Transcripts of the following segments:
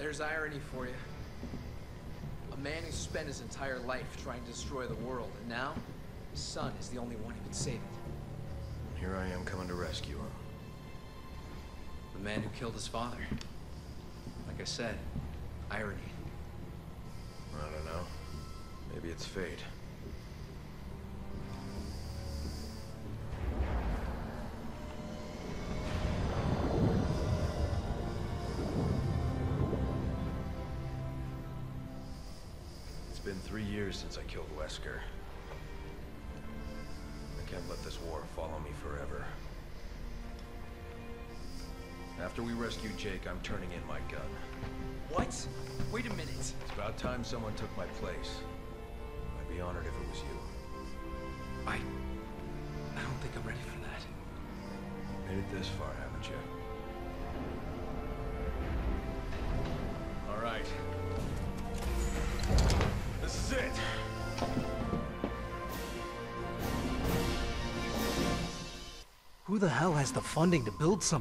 There's irony for you. A man who spent his entire life trying to destroy the world, and now his son is the only one who can save it. Here I am coming to rescue him. The man who killed his father. Like I said, irony. I don't know. Maybe it's fate. It's been 3 years since I killed Wesker. I can't let this war follow me forever. After we rescue Jake, I'm turning in my gun. What? Wait a minute. It's about time someone took my place. I'd be honored if it was you. I don't think I'm ready for that. You made it this far, haven't you? All right. This is it!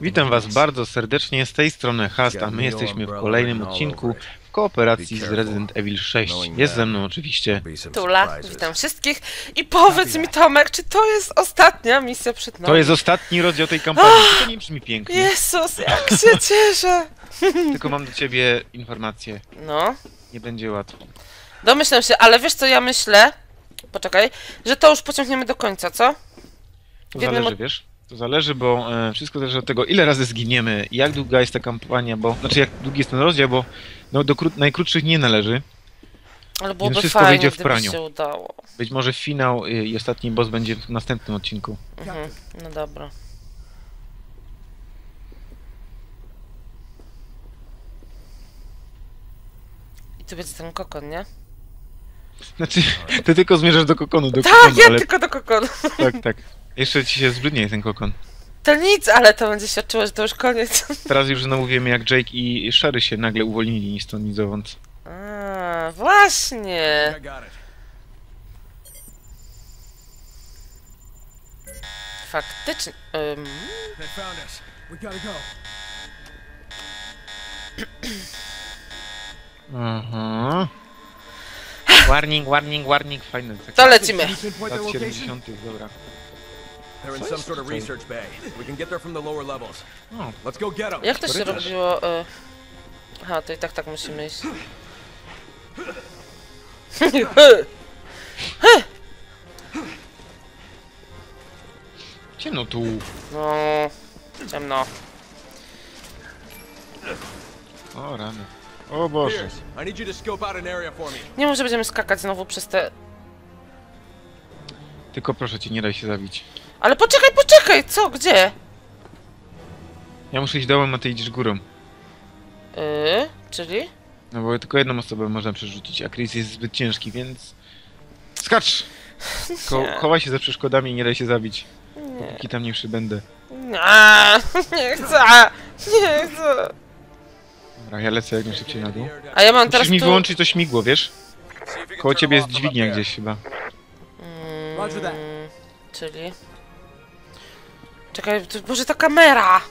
Witam Was bardzo serdecznie, z tej strony Hast, a my jesteśmy w kolejnym odcinku w kooperacji z Resident Evil 6. Jest ze mną oczywiście Tula, witam wszystkich i powiedz mi, Tomek, czy to jest ostatnia misja przed nami? To jest ostatni rozdział tej kampanii, to nie brzmi pięknie. Jezus, jak się cieszę! Tylko mam do Ciebie informację. No? Nie będzie łatwo. Domyślam się, ale wiesz co, ja myślę, poczekaj, że to już pociągniemy do końca, co? To zależy, wiesz? To zależy, bo wszystko zależy od tego, ile razy zginiemy, jak długa jest ta kampania, bo, znaczy jak długi jest ten rozdział, bo no, do najkrótszych nie należy. Ale byłoby więc wszystko fajnie, wyjdzie w praniu. Się udało. Być może finał i ostatni boss będzie w następnym odcinku. Mhm, no dobra. I tu będzie ten kokon, nie? Znaczy, ty tylko zmierzasz do kokonu, Tak, ja ale... tylko do kokonu. Tak, tak. Jeszcze ci się zbrzydnieje ten kokon. To nic, ale to będzie świadczyło, że to już koniec. Teraz już znowu wiemy, jak Jake i Sherry się nagle uwolnili, nic to nic owąd. A, właśnie. Faktycznie... Aha. Warning, warning, warning, fajne. To lecimy. Lat 70, dobra. Jak to się robiło? Aha, to i tak musimy iść. Ciemno tu. No, ciemno. O rany. O Boże. Nie może będziemy skakać znowu przez te... Tylko proszę cię, nie daj się zabić. Ale poczekaj, poczekaj! Co? Gdzie? Ja muszę iść dołem, a ty idziesz górą. Czyli? No bo tylko jedną osobę można przerzucić, a Chris jest zbyt ciężki, więc... Skacz! Chowaj się za przeszkodami i nie daj się zabić. Nie. Póki tam nie przybędę. Aaaa! Nie chcę! Nie chcę! Dobra, ja lecę jak najszybciej na dół. A ja mam musisz teraz mi tu... wyłączyć to śmigło, wiesz? Koło ciebie jest dźwignia gdzieś chyba. Czyli... Czekaj, to może ta kamera!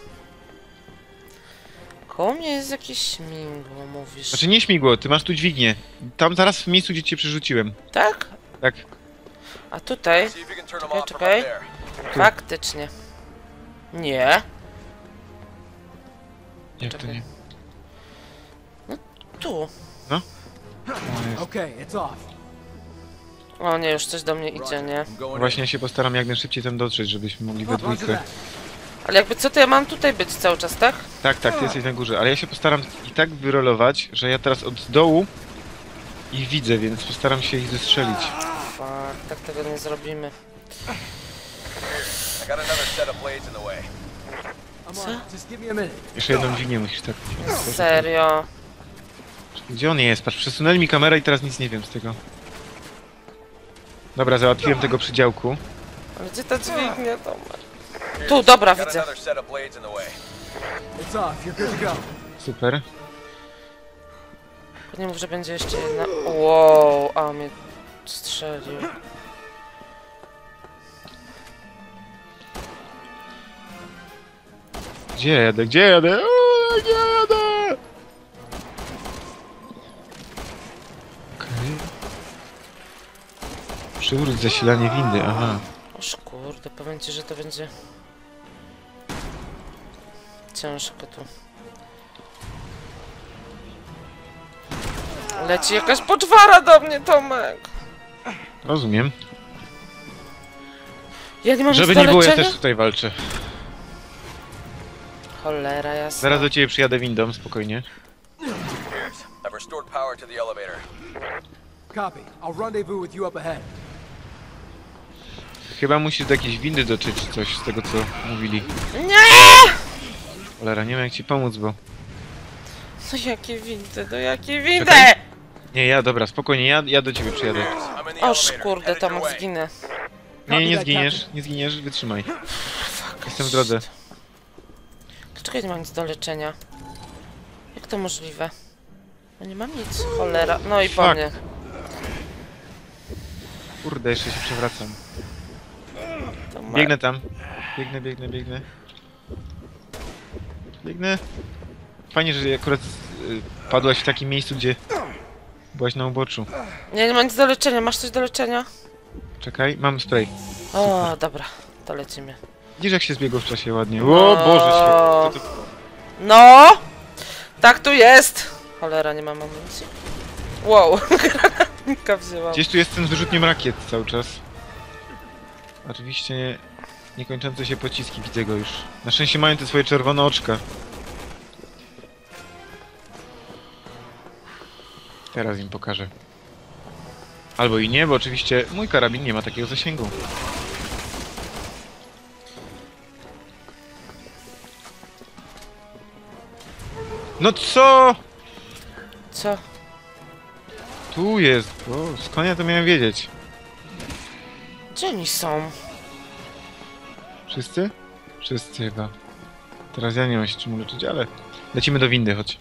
Koło mnie jest jakieś śmigło, mówisz. Znaczy nie śmigło, ty masz tu dźwignię. Tam zaraz w miejscu, gdzie cię przerzuciłem. Tak? Tak. A tutaj... Czekaj, czekaj. Faktycznie. Nie. Jak to nie? Tu. No? Okay, it's off. O nie, już coś do mnie idzie, nie? Właśnie ja się postaram jak najszybciej tam dotrzeć, żebyśmy mogli we dwójkę. Ale jakby co, to ja mam tutaj być cały czas, tak? Tak, tak, ty jesteś na górze, ale ja się postaram i tak wyrolować, że ja teraz od dołu ich widzę, więc postaram się ich zestrzelić. Fuck, tak tego nie zrobimy. Co? Jeszcze jedną linię musisz tak... Serio? Gdzie on jest? Patrz, przesunęli mi kamerę i teraz nic nie wiem z tego. Dobra, załatwiłem tego przy działku. Ale gdzie ta dźwignia, Tomek? Tu, dobra, widzę. Super. Nie mów, że będzie jeszcze jedna... Wow, a mnie strzelił. Gdzie jadę? Gdzie jadę? Uuu, gdzie jadę? Okej. Przywróć zasilanie windy, aha. Oż kurde, powiem ci, że to będzie... ciężko tu. Leci jakaś poczwara do mnie, Tomek! Rozumiem. Ja nie mam nic do leczenia. Żeby nie było, ja też tutaj walczę. Cholera jasna. Zaraz do ciebie przyjadę windą, spokojnie. Chyba musisz do jakiejś windy dotrzeć, coś z tego co mówili. Nie! Cholera, nie wiem jak ci pomóc, bo... No jakie windy, do jakie windy! Czekaj. Nie, ja, dobra, spokojnie, ja do ciebie przyjadę. Oż kurde, tam zginę. Nie, nie zginiesz, nie zginiesz, wytrzymaj. Jestem w drodze. Dlaczego ja nie mam nic do leczenia? Jak to możliwe? No nie mam nic, cholera. No i po mnie. Kurde, jeszcze się przewracam. Biegnę tam. Biegnę. Fajnie, że akurat padłaś w takim miejscu, gdzie byłaś na uboczu. Nie, nie mam nic do leczenia. Masz coś do leczenia? Czekaj, mam spray. O, super. Dobra, to lecimy. Widzisz jak się zbiegło w czasie ładnie. O Boże święty. To... No! Tak tu jest! Cholera, nie mam amunicji. Wow, granatnika wzięłam. Gdzieś tu jest ten z wyrzutniem rakiet cały czas. Oczywiście niekończące się pociski, widzę go już. Na szczęście mają te swoje czerwone oczka. Teraz im pokażę. Albo i nie, bo oczywiście mój karabin nie ma takiego zasięgu. No co? Co? Tu jest, bo z konia to miałem wiedzieć. Gdzie oni są? Wszyscy? Wszyscy chyba. Teraz ja nie mam się czym leczyć, ale... Lecimy do windy, chodź.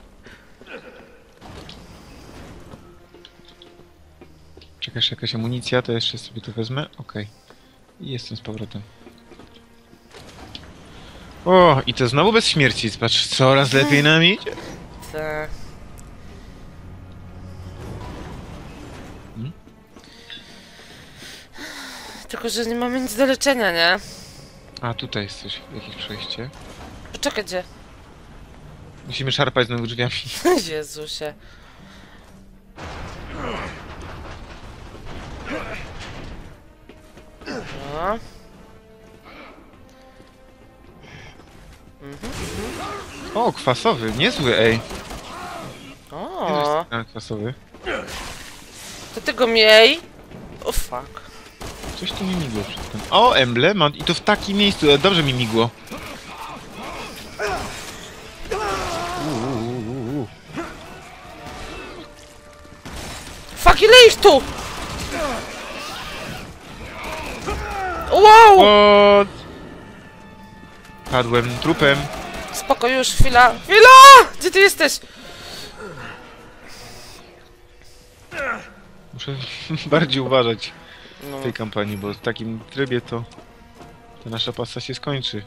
Czekaj, jeszcze jakaś amunicja, to jeszcze sobie to wezmę. Okej. I jestem z powrotem. O, i to znowu bez śmierci, patrz, coraz lepiej nam idzie. Tak. Tylko, że nie mamy nic do leczenia, nie? A, tutaj jest coś, jakieś przejście. Poczekaj, gdzie? Musimy szarpać znowu drzwiami. Jezusie. No. O, kwasowy, niezły, ej. O. Kwasowy. To tego miej. O, fuck. Coś tu mi migło przedtem. O, emblemat. I to w takim miejscu. Dobrze mi migło. Fuck, ile ich tu? Wow! What? Padłem trupem. Spoko, już, chwila. Chwila! Gdzie ty jesteś? Muszę bardziej uważać w tej kampanii, bo w takim trybie to ta nasza pasa się skończy.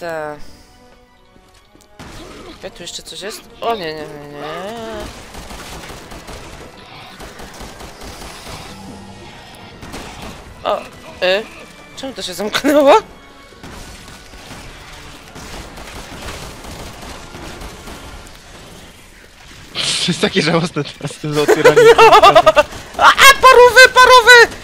Ta. Ja tu jeszcze coś jest? O nie, nie. O, czemu to się zamknęło? To jest takie żałosne teraz z tym zaotwieraniem. Parówy!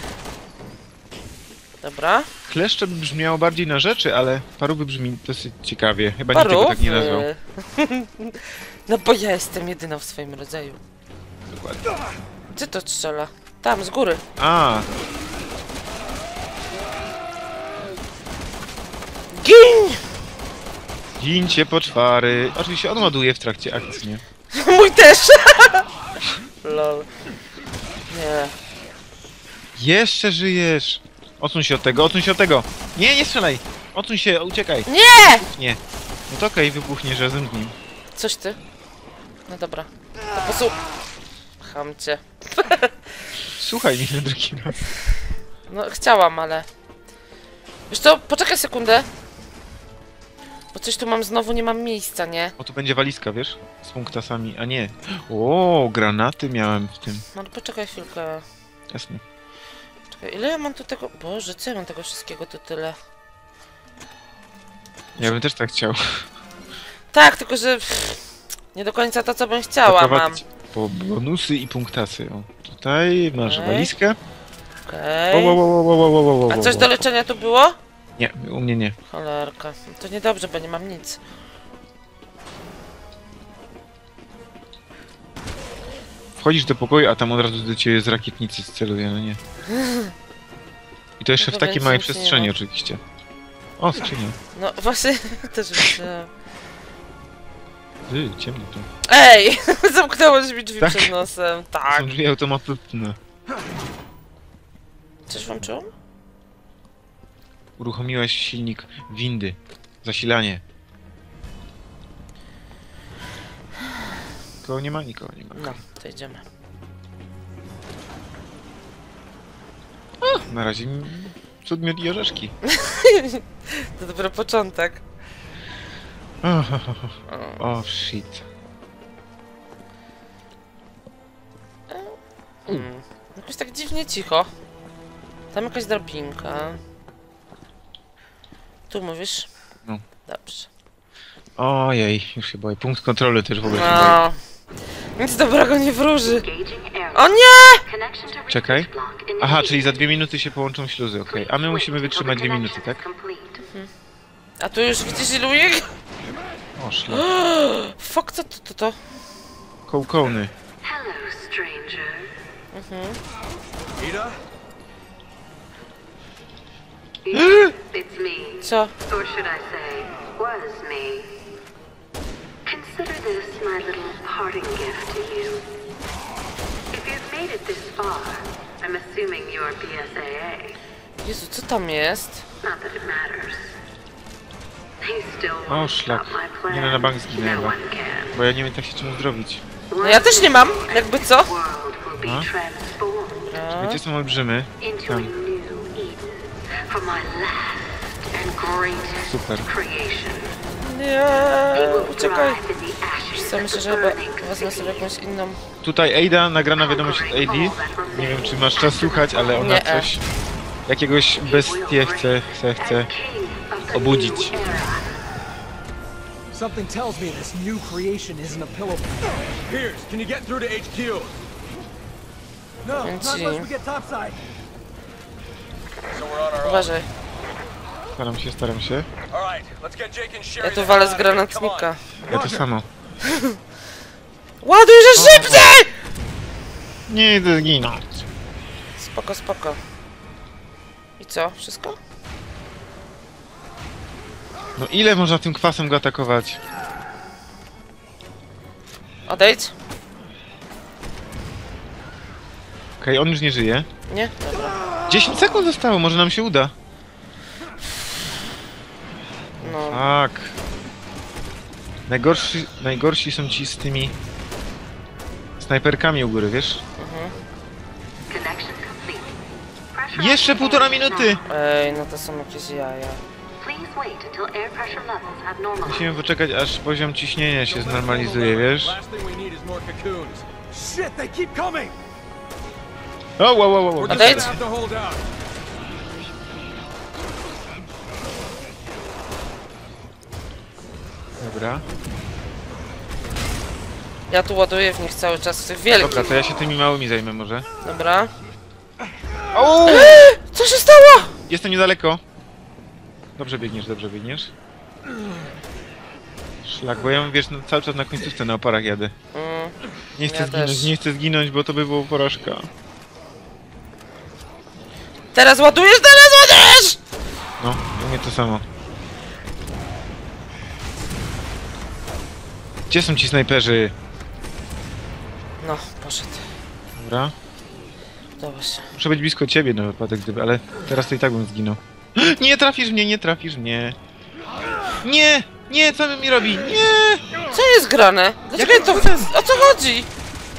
Dobra. Kleszcze brzmiało bardziej na rzeczy, ale parówy brzmi dosyć ciekawie. Chyba nikt tego tak nie nazwał. No bo ja jestem jedyna w swoim rodzaju. Dokładnie. Gdzie to strzela? Tam, z góry. A. Gin! Gincie poczwary. Oczywiście on ładuje w trakcie akcji, nie? Mój też! Lol. Nie. Jeszcze żyjesz! Odsuń się od tego, odsuń się od tego! Nie, nie strzelaj! Odsuń się, uciekaj! Nie! Nie. No to okej, wybuchniesz razem z nim. Coś ty. No dobra. To posłuch... Chamcie. Słuchaj mnie na drugi raz. No chciałam, ale... Wiesz co, poczekaj sekundę. Bo coś tu mam znowu, nie mam miejsca, nie? O, tu będzie walizka, wiesz? Z punktasami, a nie. O, granaty miałem w tym. No, poczekaj chwilkę. Jasne. Czekaj, ile ja mam tu tego... Boże, co ja mam tego wszystkiego tu tyle? Ja bym też tak chciał. Tak, tylko że... nie do końca to, co bym chciała, zaprowadzić mam. Po bonusy i punktasy. O, tutaj masz walizkę. Okej. A coś do leczenia tu było? Nie, u mnie nie. Cholerka. To niedobrze, bo nie mam nic. Wchodzisz do pokoju, a tam od razu do ciebie z rakietnicy sceluje, no nie. I to jeszcze no w takiej małej przestrzeni oczywiście. O, skrzynia. No właśnie, też myślałem. Ciemno tu. Ej! Zamknąłeś mi drzwi przed nosem. Tak. Są drzwi automatyczne. Coś włączyło? Uruchomiłeś silnik windy. Zasilanie. Nikogo nie ma, nikogo nie ma. No, to idziemy. O, na razie cud, miód i orzeszki. To dopiero początek. O, shit. Jakoś tak dziwnie cicho. Tam jakaś drabinka. Tu mówisz? No. Dobrze. Ojej, już się boję. Punkt kontroli też w ogóle się boję. Nic dobrego nie wróży. O nie! Czekaj. Aha, czyli za 2 minuty się połączą śluzy, okej. A my musimy wytrzymać 2 minuty, tak? A tu już widzisz ilu ich? O, szlak. Fuck, co to? Kołkołny. Ada? Co? Jezu, co tam jest? O, szlak. Nie, na bank zginęła. Bo ja nie wiem, tak się czym zrobić. No ja też nie mam, jakby co? A? Gdzie są olbrzymy? Tam. Super. Nie, uciekaj. Myślę, że wezmę sobie jakąś inną. Tutaj Ada, nagrana wiadomość od Adi. Nie wiem, czy masz czas słuchać, ale ona coś... Jakiegoś bestie chce obudzić. Something tells me this new creation isn't a pillow. Pierce, can you get through to HQ? No, not unless we get topside. Uważaj. Staram się. Ja tu walę z granatnika. Ja to samo. Ładuj, że szybciej! Nie idę zginąć. Spoko. I co? Wszystko? No ile można tym kwasem go atakować? Odejdź. Okej, on już nie żyje. Nie? Dobra. 10 sekund zostało, może nam się uda. No. Tak. Najgorsi są ci z tymi snajperkami u góry, wiesz? Jeszcze 1,5 minuty! Ej, no to są jakieś jaja. Musimy poczekać, aż poziom ciśnienia się znormalizuje, wiesz? O, wow. Odejdź! Dobra. Ja tu ładuję w nich cały czas, w tych wielkich. Dobra, to ja się tymi małymi zajmę może. Dobra. O! Co się stało? Jestem niedaleko. Dobrze biegniesz, dobrze biegniesz. Szlak, bo ja wiesz, no, cały czas na końcówce na oparach jadę. Nie chcę zginąć, nie chcę zginąć, bo to by było porażka. Teraz ładujesz, teraz ładujesz! No, u mnie to samo. Gdzie są ci snajperzy? No, poszedł. Dobra. Dobrze. Muszę być blisko ciebie na wypadek, gdyby, ale teraz to i tak bym zginął. Nie trafisz mnie, nie trafisz mnie. Nie! Nie, co mi robi? Nie! Co jest grane? Dlaczego ja to... O co chodzi?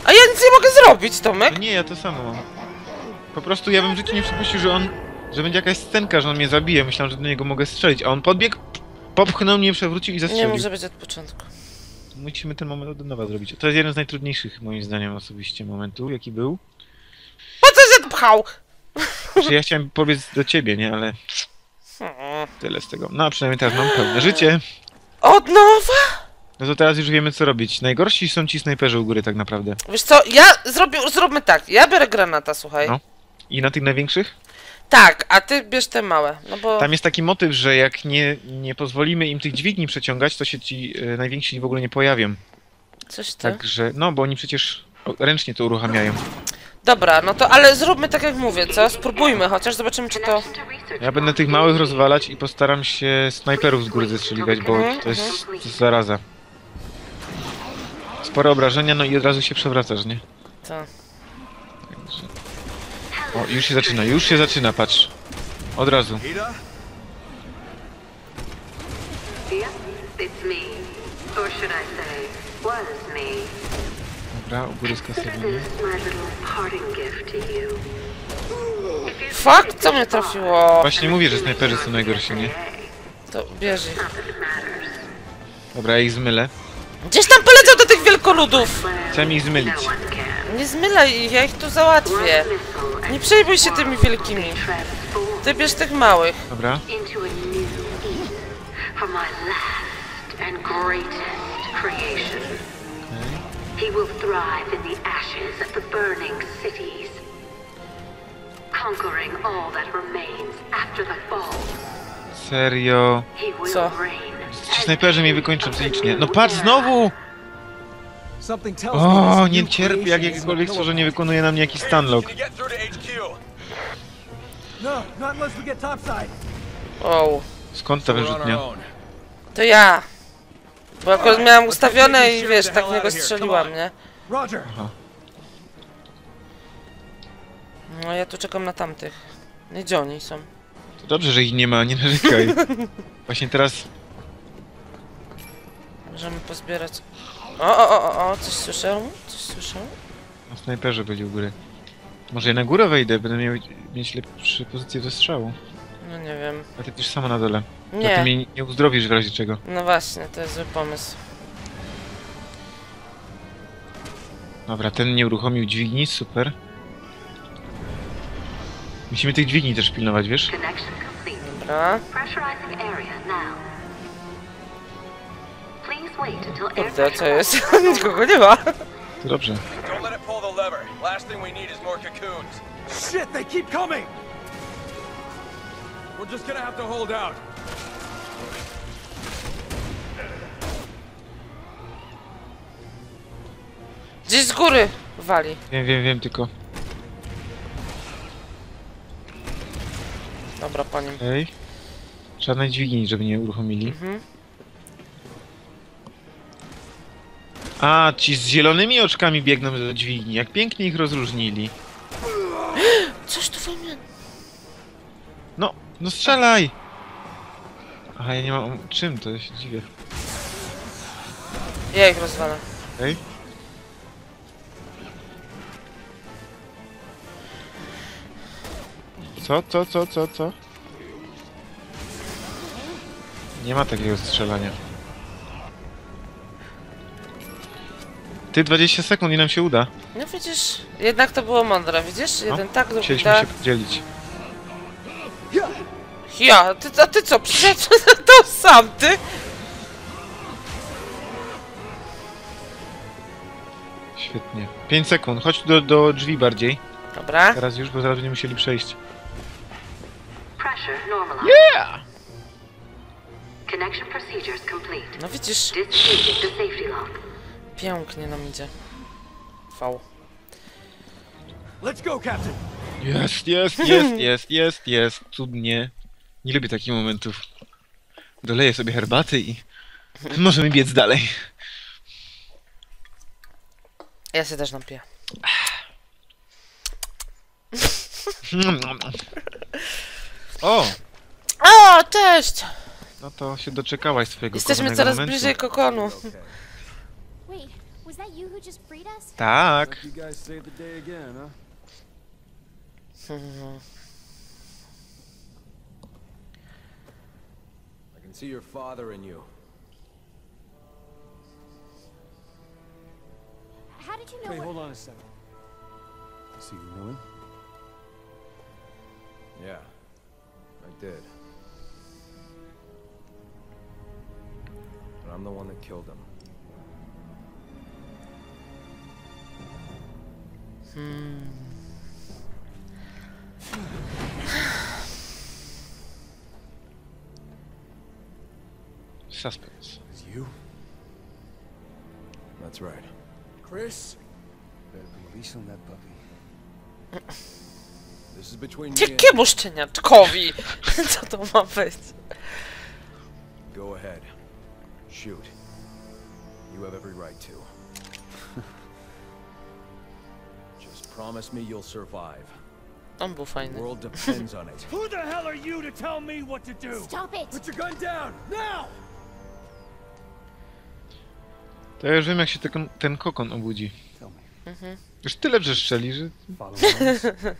A ja nic nie mogę zrobić, Tomek. No nie, ja to samo mam. Po prostu ja bym w życiu nie przypuścił, że on... Że będzie jakaś scenka, że on mnie zabije. Myślałem, że do niego mogę strzelić, a on podbiegł, popchnął mnie, przewrócił i zastrzelił. Nie może być od początku. Musimy ten moment od nowa zrobić. To jest jeden z najtrudniejszych, moim zdaniem, osobiście momentów, jaki był. Po co się pchał? Znaczy, ja chciałem powiedzieć do ciebie, nie? Ale... Tyle z tego. No, a przynajmniej teraz mam pełne życie. Od nowa? No to teraz już wiemy, co robić. Najgorsi są ci snajperzy u góry, tak naprawdę. Wiesz co, ja zróbmy tak. Ja biorę granata, słuchaj. No. I na tych największych? Tak, a ty bierz te małe, no bo... Tam jest taki motyw, że jak nie pozwolimy im tych dźwigni przeciągać, to się ci najwięksi w ogóle nie pojawią. Coś ty? Także, no bo oni przecież ręcznie to uruchamiają. Dobra, no to ale zróbmy tak jak mówię, co? Spróbujmy, chociaż zobaczymy czy to... Ja będę tych małych rozwalać i postaram się snajperów z góry zestrzeliwać, bo to jest zaraza. Sporo obrażenia, no i od razu się przewracasz, nie? Tak. O, już się zaczyna, patrz. Od razu. Dobra, u góry skasowanie. Fuck, co mnie trafiło? Właśnie mówię, że snajperzy są najgorsi, nie? To bierz ich. Dobra, ja ich zmylę. Gdzieś tam polecał do tych wielkoludów! Chciałem ich zmylić. Nie zmylaj ich, ja ich tu załatwię. Nie przejmuj się tymi wielkimi. Ty bierz tych małych. Dobra. Serio? Co? Ci snajperzy mnie wykończą psychicznie. No patrz znowu! O, nie cierpię, jak jakiekolwiek stworzenie wykonuje na mnie jakiś stunlock. Wow. Skąd ta wyrzutnia? To ja. Bo akurat miałam ustawione i wiesz, tak w niego strzeliłam, nie? Aha. No ja tu czekam na tamtych. Nie, gdzie oni są? To dobrze, że ich nie ma, nie narzekaj. Właśnie teraz... Możemy pozbierać... O, coś słyszę? Coś słyszę? No, snajperzy byli u góry. Może ja na górę wejdę, będę mieć lepsze pozycje do strzału. No nie wiem. A ty też sama na dole. Nie. A ty mnie nie uzdrowisz w razie czego. No właśnie, to jest zły pomysł. Dobra, ten nie uruchomił dźwigni, super. Musimy tych dźwigni też pilnować, wiesz? Dobra. Kurde, co jest? Nikogo nie ma. To dobrze. Gdzieś z góry wali. Wiem, tylko. Dobra, panie. Ej. Żadnej dźwigni, żeby nie uruchomili. A, ci z zielonymi oczkami biegną do dźwigni. Jak pięknie ich rozróżnili. Coś tu we mnie... No strzelaj! Aha, ja nie mam... Czym to? Ja się dziwię. Ja ich rozwalę. Okej. Co? Nie ma takiego strzelania. Ty 20 sekund i nam się uda. No widzisz, jednak to było mądre, widzisz? Jeden tak, drugi tak. Chcieliśmy się podzielić. Ja, a ty co? Przecież to sam, ty! Świetnie. 5 sekund, chodź do drzwi bardziej. Dobra. Teraz już, bo zaraz będziemy musieli przejść. Yeah! No widzisz? Pięknie nam idzie. V. Jest. Cudnie. Nie lubię takich momentów. Doleję sobie herbaty i możemy biec dalej. Ja się też napiję. O! O, cześć! No to się doczekałaś swojego kochanego momentu. Jesteśmy coraz bliżej kokonu. Tak. See your father and you. How did you know? Wait, hold on a second. So you know him? Yeah, I did. But I'm the one that killed him. Suspects. It's you? That's right. Chris? Better release on that puppy. This is between me and... Jakiemu szczeniaczkowi? Co to ma być? Go ahead. Shoot. You have every right to. Just promise me you'll survive. On był fajny. Who the hell are you to tell me what to do? Stop it! Put your gun down now! To ja już wiem, jak się ten kokon obudzi. Już tyle brzeszczeli, że... Jake,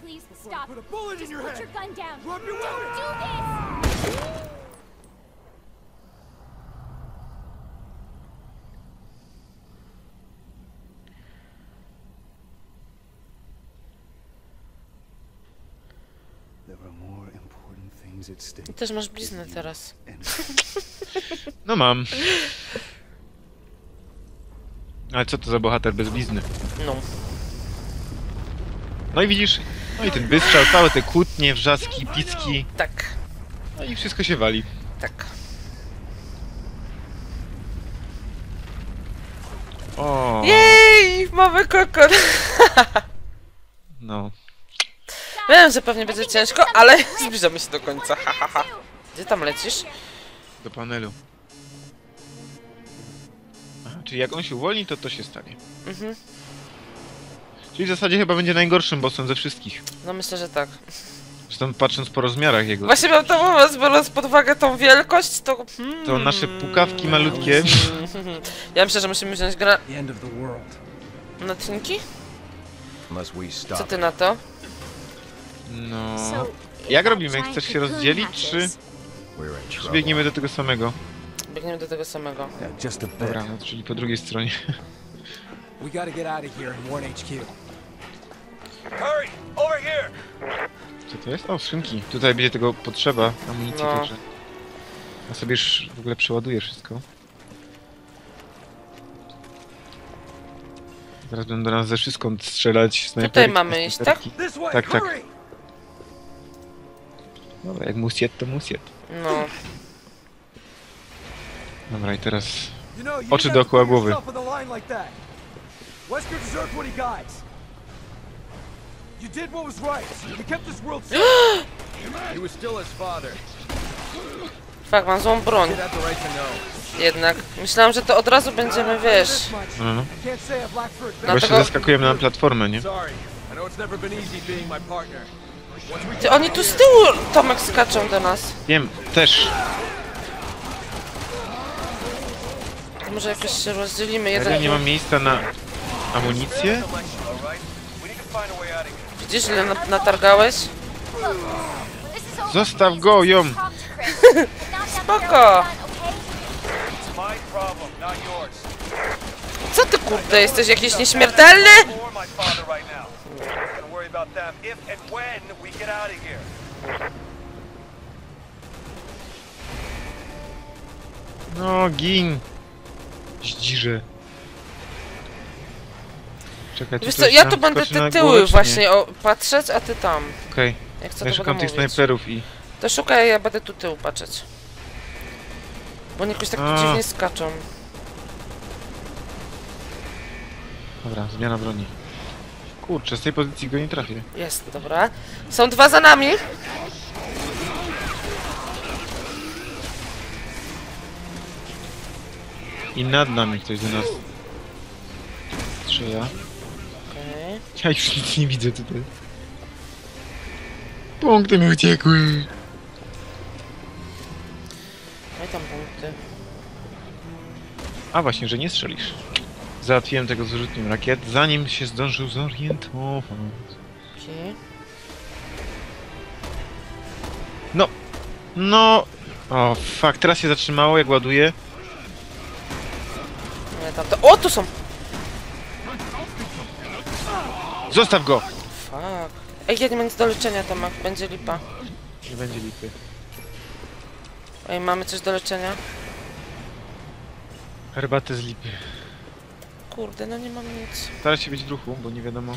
please stop. Put a bullet in your head. Put your gun down. Don't do this! Też masz bliznę teraz. No mam. Ale co to za bohater bez blizny? No. No i widzisz, no i ten wystrzał, całe te kłótnie, wrzaski, picki. Tak. No i wszystko się wali. Tak. O. Jej, mamy kokon. No. Wiem, że pewnie będzie ciężko, ale zbliżamy się do końca. Gdzie tam lecisz? Do panelu. Aha, czyli jak on się uwolni, to się stanie. Mhm. Czyli w zasadzie chyba będzie najgorszym bossem ze wszystkich. No myślę, że tak. Zresztą patrząc po rozmiarach jego... Właśnie miał to moment, biorąc pod uwagę tą wielkość, to... To nasze pukawki malutkie. Ja myślę, że musimy wziąć grę... Na tynki? Co ty na to? No... Jak robimy? Chcesz się rozdzielić, czy biegniemy do tego samego? Biegniemy do tego samego. Dobra, no, czyli po drugiej stronie. We gotta get out of here and warn HQ. Hurry! Over here! Co to jest? O, skrzynki. Tutaj będzie tego potrzeba. Amunicji no. Także. A sobie już w ogóle przeładuję wszystko. Teraz będą do nas ze wszystką strzelać. Tutaj mamy iść, tak? Tak, tak. Dobra, jak musiet, to musiet. No. Dobra, i teraz... Oczy dookoła głowy. Wesker deserved what he got. You did what was right. You kept this world safe. He was still his father. Fak, mam złą broń. Jednak myślałem, że to od razu będziemy, wiesz. Mhm. Bo jeszcze zaskakujemy na platformę, nie? Ty, oni tu z tyłu, Tomek, skaczą do nas. Wiem, też. To może jakoś się rozdzielimy. Jeden nie ma miejsca na... Amunicję? Widzisz, ile natargałeś? Zostaw go, ją! Spoko! Co ty, kurde, jesteś jakiś nieśmiertelny? about them if and when we get out of here. No, gin! Zdzirze. Czekaj, wiesz co, ja tu będę te tyły właśnie patrzeć, a ty tam. Okej. Okay. Ja szukam tych snajperów i... To szukaj, ja będę tu tył patrzeć. Bo oni jakoś tak tu dziwnie skaczą. Dobra, zmiana broni. Kurczę, z tej pozycji go nie trafię. Jest, dobra. Są dwa za nami. I nad nami ktoś do nas strzela. Okej. Ja już nic nie widzę tutaj. Punkty mi uciekły. No i tam punkty. A właśnie, że nie strzelisz. Załatwiłem tego z użytkiem rakiet, zanim się zdążył zorientować. Okay. No! No! O, fuck, teraz się zatrzymało, jak ładuję. Nie, tam to... O, tu są! Zostaw go! Fuck. Ej, ja nie mam nic do leczenia, Tomek. Będzie lipa. Nie będzie lipy. Ej, mamy coś do leczenia? Herbatę z lipy. Kurde, no nie mam nic. Staraj się być w ruchu, bo nie wiadomo.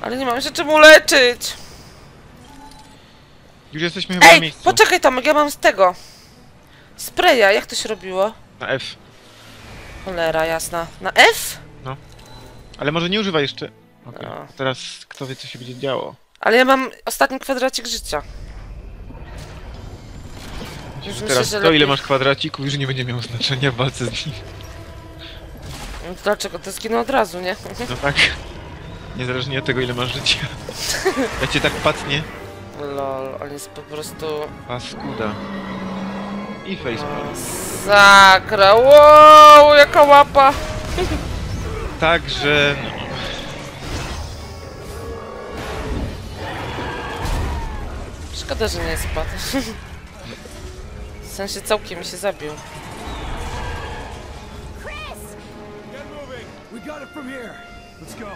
Ale nie mam się czym uleczyć! Już jesteśmy chyba na miejscu. Ej, poczekaj Tomek, ja mam z tego. Spraya, jak to się robiło? Na F. Cholera, jasna. Na F? No. Ale może nie używaj jeszcze. Okay. No. Teraz kto wie co się będzie działo. Ale ja mam ostatni kwadracik życia. Już teraz myślę, że to lepiej... ile masz kwadracików już nie będzie miało znaczenia w walce z nim. Dlaczego? To zginął od razu, nie? No tak. Niezależnie od tego, ile masz życia. Ja cię tak patnie. Lol, on jest po prostu... Paskuda. I Facebook. Sakra, wow, jaka łapa! Także... No. Szkoda, że nie spadł. W sensie całkiem się zabił. Got it from here. Let's go.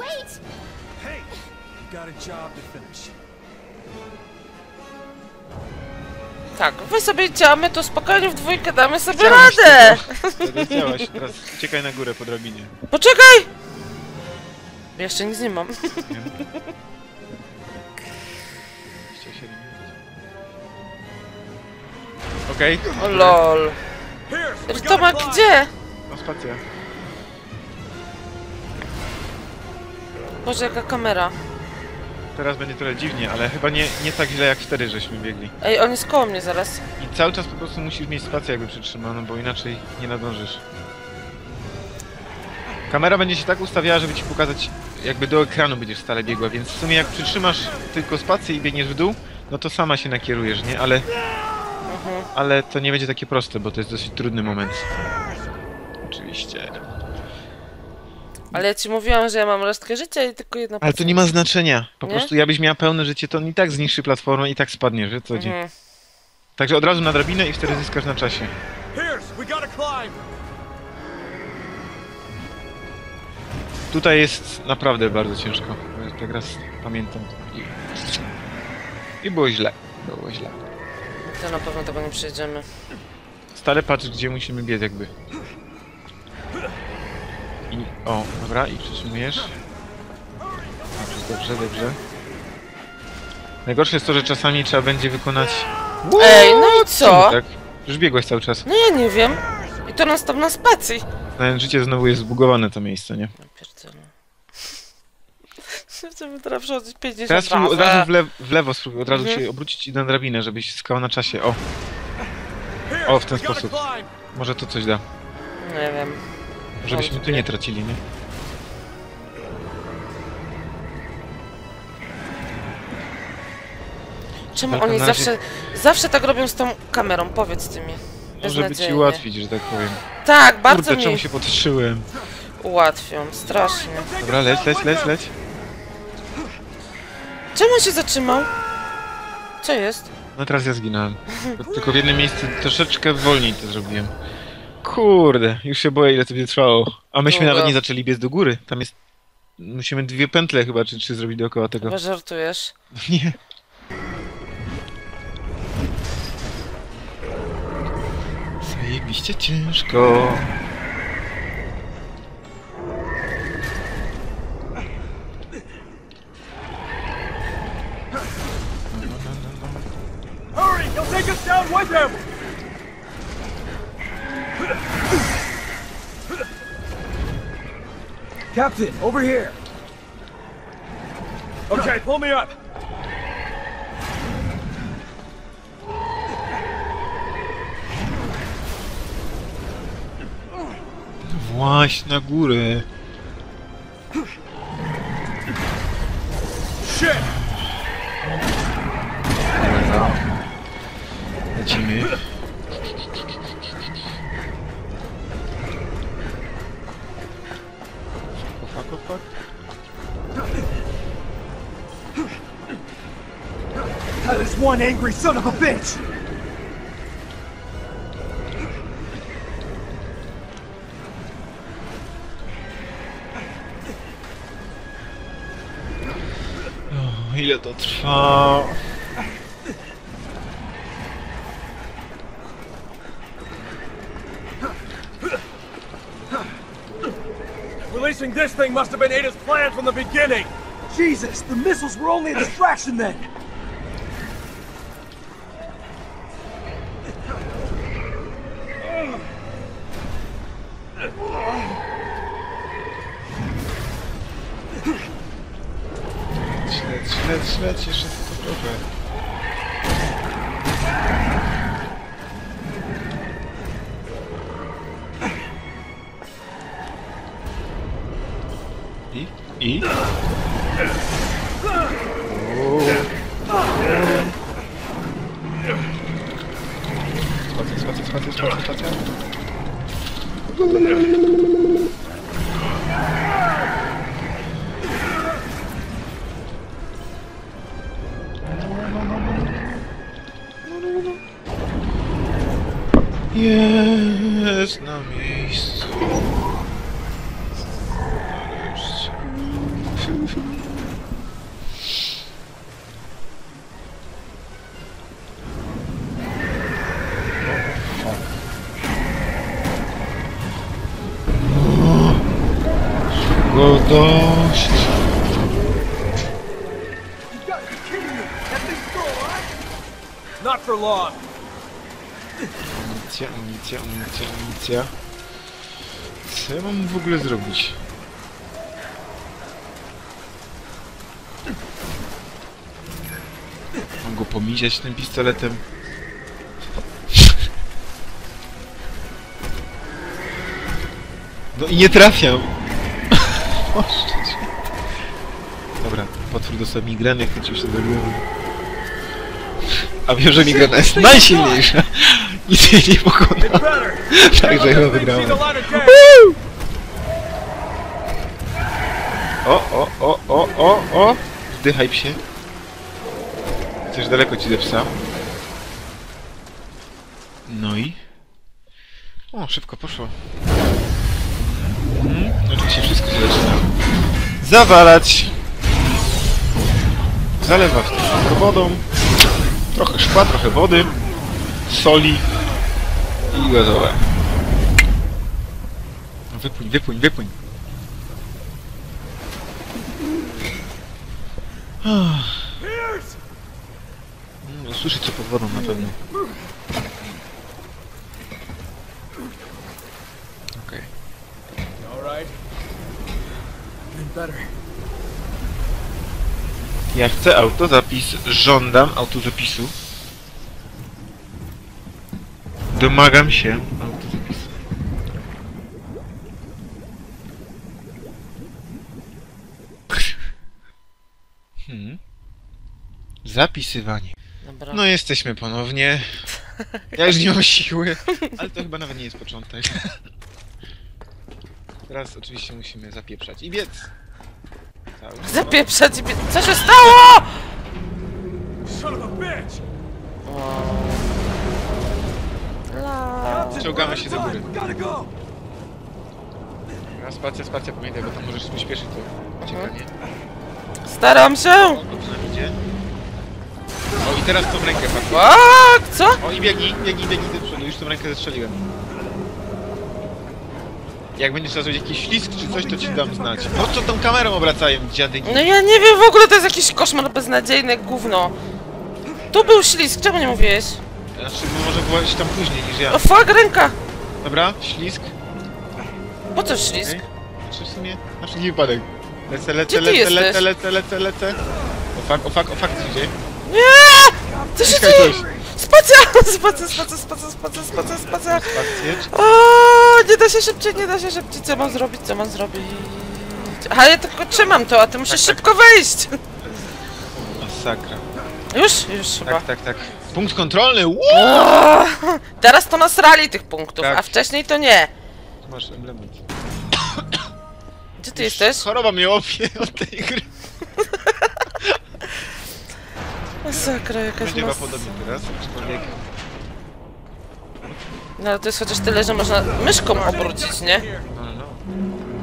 Wait. Hey, we've got a job to finish. Tak, wy sobie idziemy, to spokojnie w dwójkę damy sobie chciałaś radę. Chciałaś, teraz uciekaj na górę po drabinie. Poczekaj! Ja jeszcze nic nie mam. Okej. Okay. O lol. Tomek, gdzie? Na spację. Boże, jaka kamera. Teraz będzie trochę dziwnie, ale chyba nie tak źle jak wtedy, żeśmy biegli. Ej, on jest koło mnie zaraz. I cały czas po prostu musisz mieć spację jakby przytrzymaną, bo inaczej nie nadążysz. Kamera będzie się tak ustawiała, żeby ci pokazać, jakby do ekranu będziesz stale biegła, więc w sumie jak przytrzymasz tylko spację i biegniesz w dół, no to sama się nakierujesz, nie? Ale... Mhm. Ale to nie będzie takie proste, bo to jest dosyć trudny moment. Oczywiście. Ale ja ci mówiłam, że ja mam resztkę życia i tylko jedna... Ale to nie ma znaczenia. Po prostu jakbyś miała pełne życie, to on i tak zniszczy platformę i tak spadnie, że co dzień. Także od razu na drabinę i wtedy zyskasz na czasie. Tutaj jest naprawdę bardzo ciężko. Tak raz pamiętam. I było źle. Było źle. To na pewno tego nie przejdziemy. Stale patrz, gdzie musimy biec jakby. I... O, dobra, i przytrzymujesz. Dobrze, dobrze. Najgorsze jest to, że czasami trzeba będzie wykonać... Ej, no i co? Tak? Już biegłeś cały czas. No ja nie wiem. I to nas tam na spacji. Na życie znowu jest zbugowane to miejsce, nie? No pierdolę. Chcemy teraz przechodzić 50 razy. Teraz od razu w lewo spróbuj, od razu się obrócić i na drabinę, żebyś skała na czasie. O! O, w ten sposób. Może to coś da. Nie wiem. Żebyśmy tu nie tracili, nie? Czemu oni razie... zawsze tak robią z tą kamerą? Powiedz ty mi. Może by ci ułatwić, że tak powiem. Tak, bardzo mi... Kurde, czemu się podszyłem? Ułatwią, strasznie. Dobra, leć. Czemu on się zatrzymał? Co jest? No teraz ja zginąłem. Tylko w jednym miejscu troszeczkę wolniej to zrobiłem. Kurde, już się boję, ile to będzie trwało. A myśmy nawet nie zaczęli biec do góry. Tam jest Musimy dwie pętle chyba, czy zrobić dookoła tego. Chyba żartujesz? Nie. Zajebiście ciężko. Captain, over here. Okay, pull me up. Właśnie na górę. Shit. Lecimy. That is one angry son of a bitch. Oh, ile to trwa? Releasing this thing must have been Ada's plan from the beginning. Jesus, the missiles were only a distraction then. Leć, jeszcze tylko trochę. I? Spacja. Jest na miejscu. Go dość. Not for long. Amunicja. Co ja mam w ogóle zrobić? Mam go pomijać tym pistoletem? No i nie trafiam! Dobra, potwór dostał migreny, choć się do głowy. A wiem, że migrena jest najsilniejsza! I ty nie pokonał. Także chyba wygrałem. O! Wdychaj psie. Chociaż daleko ci ze psa. No i? O, szybko poszło. Oczywiście wszystko się zaczyna zawalać. Zalewa w tym wodą. Trochę szkła, trochę wody. Soli i gotowe. Wypłyń. No, słyszycie co pod wodą na pewno. Okej. Ja chcę autozapis. Żądam autozapisu. Domagam się autozapisu. Zapisywanie. Dobra. No jesteśmy ponownie. Ja już nie mam siły, ale to chyba nawet nie jest początek. Teraz oczywiście musimy zapieprzać i biec. Zapieprzać i biec. Co się stało? Ciągamy się do góry. spacja, spacja, pamiętaj, bo tam możesz przyspieszyć to uciekanie. Staram się! O, dobrze nam idzie. O, i teraz tą rękę patrz. Aaaa, co? O, i biegnij do przodu, już tą rękę zestrzeliłem. Jak będziesz robić jakiś ślisk czy coś, to ci dam znać. No co tą kamerą obracają, dziadyni? No ja nie wiem, w ogóle to jest jakiś koszmar beznadziejny, gówno. Tu był ślisk, czemu nie mówiłeś? Znaczy, może byłaś tam później niż ja. O fuck, ręka! Dobra, ślisk. Po co ślisk? Znaczy w sumie, znaczy nie wypadek. Lecę. O fuck, co się dzieje? Nie! Co się dzieje? Spacja! Oooo, nie da się szybciej, co mam zrobić? Aha, ja tylko trzymam to, a ty musisz szybko wejść! Masakra. Już chyba. Tak. Punkt kontrolny, uuuu! Teraz to nasrali tych punktów, tak. A wcześniej to nie. Masz emblemat. Gdzie ty jesteś? Choroba mnie łapie od tej gry. Masakra, jakaś masa. Podobnie teraz, aczkolwiek... No ale to jest chociaż tyle, że można myszką obrócić, nie? No.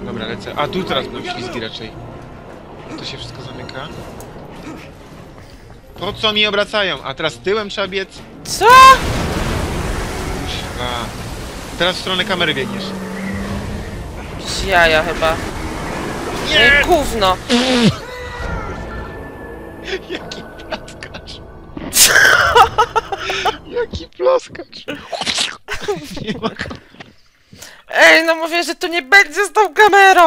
Dobra, lecę. A tu teraz były ślizgi raczej. To się wszystko zamyka. Po co mi obracają? A teraz tyłem trzeba biec. Co? Uśwa. Teraz w stronę kamery biegniesz. Jaja chyba. Nie! Gówno! Jaki plaskacz! Co? Jaki plaskacz! Nie ma... Ej, no mówię, że tu nie będzie z tą kamerą!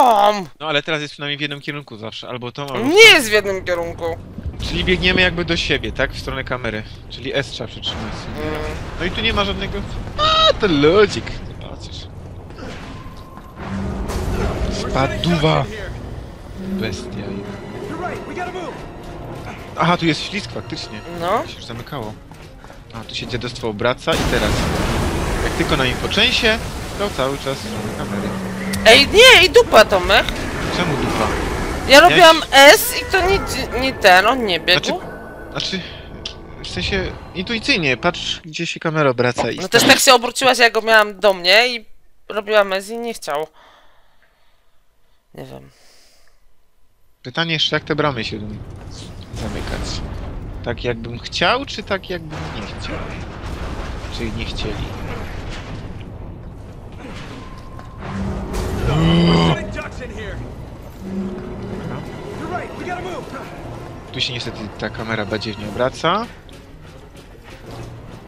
No ale teraz jest przynajmniej w jednym kierunku zawsze, albo to... Albo... Nie jest w jednym kierunku! Czyli biegniemy jakby do siebie, tak? W stronę kamery. Czyli S trzeba przytrzymać. No i tu nie ma żadnego... A, to lodzik! Zobaczysz. Spaduwa! Bestia. Aha, tu jest ślisk faktycznie. No. To się już zamykało. A, tu się dziadostwo obraca i teraz... Jak tylko na infoczęsie, to cały czas kamery. Ej, nie! I dupa, Tomek! Czemu dupa? Ja robiłam S i to nie ten, on nie biegł. Znaczy, w sensie intuicyjnie, patrz gdzie się kamera obraca i... No też tak się obróciłaś, ja go miałam do mnie i robiłam S i nie chciał. Nie wiem. Pytanie jeszcze, jak te bramy się zamykać? Tak jakbym chciał, czy tak jakbym nie chciał? Czy nie chcieli? Tu się niestety ta kamera badziewnie obraca.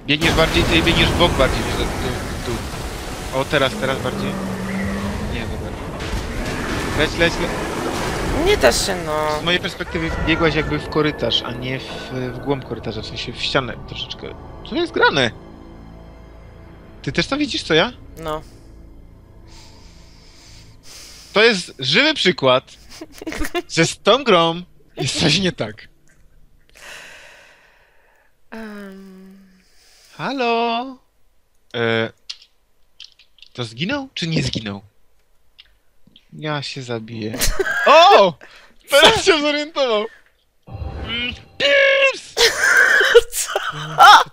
Biegniesz w bok bardziej niż tu. O, teraz bardziej. Nie, dobra. Leć. Nie da się, no. Z mojej perspektywy biegłaś jakby w korytarz, a nie w głąb korytarza, w sensie w ścianę troszeczkę. Co jest grane? Ty też to widzisz, co ja? No. To jest żywy przykład, że z tą grą jest coś nie tak. Halo? To zginął, czy nie zginął? Ja się zabiję. O! Teraz się zorientował. Pierce!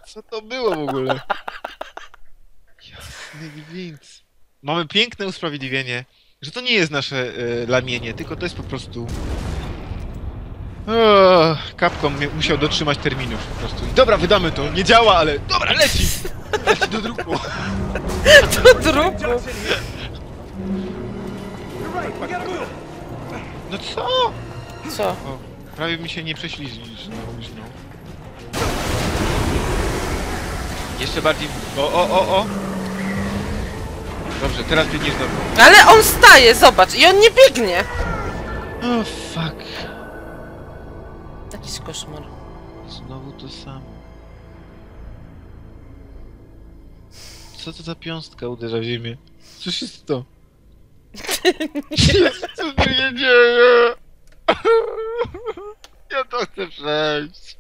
Co to było w ogóle? Jasny gwint. Mamy piękne usprawiedliwienie. Że to nie jest nasze lamienie, tylko to jest po prostu... Capcom musiał dotrzymać terminów po prostu. I dobra, wydamy to, nie działa, ale... Dobra, leci do druku! No co? Co? O, prawie mi się nie prześlizgnął. No. Jeszcze bardziej... O! Dobrze, teraz biegniesz do... Ale on staje, zobacz, i on nie biegnie! O, fuck. Jakiś koszmar. Znowu to samo. Co to za piąstka uderza w ziemię? Cóż jest to? Co tu się dzieje? Ja to chcę przejść.